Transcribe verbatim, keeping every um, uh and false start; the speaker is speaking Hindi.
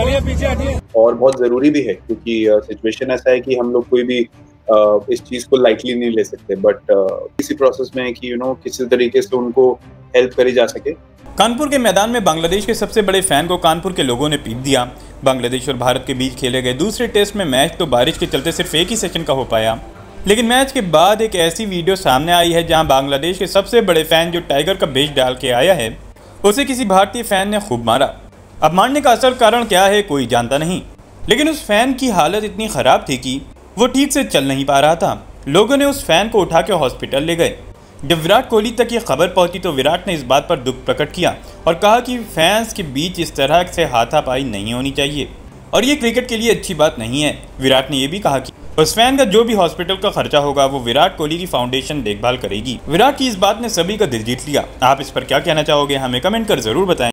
चलिए पीछे हटिए। और बहुत जरूरी भी है क्योंकि सिचुएशन ऐसा है कि हम लोग कोई भी Uh, इस चीज को लाइटली नहीं ले सकते, बट uh, इसी प्रोसेस में है कि यू you नो know, किसी तरीके से उनको हेल्प करी जा सके। कानपुर के मैदान में बांग्लादेश के सबसे बड़े फैन को कानपुर के लोगों ने पीट दिया। बांग्लादेश और भारत के बीच खेले गए दूसरे टेस्ट में मैच तो बारिश के चलते सिर्फ एक ही सेशन का हो पाया, लेकिन मैच के बाद एक ऐसी वीडियो सामने आई है जहाँ बांग्लादेश के सबसे बड़े फैन जो टाइगर का बेच डाल के आया है उसे किसी भारतीय फैन ने खूब मारा। अब मारने का असल कारण क्या है कोई जानता नहीं, लेकिन उस फैन की हालत इतनी खराब थी कि वो ठीक से चल नहीं पा रहा था। लोगों ने उस फैन को उठा के हॉस्पिटल ले गए। जब विराट कोहली तक ये खबर पहुंची तो विराट ने इस बात पर दुख प्रकट किया और कहा कि फैंस के बीच इस तरह से हाथापाई नहीं होनी चाहिए और ये क्रिकेट के लिए अच्छी बात नहीं है। विराट ने यह भी कहा कि उस फैन का जो भी हॉस्पिटल का खर्चा होगा वो विराट कोहली की फाउंडेशन देखभाल करेगी। विराट की इस बात ने सभी का दिल जीत लिया। आप इस पर क्या कहना चाहोगे हमें कमेंट कर जरूर बताएं।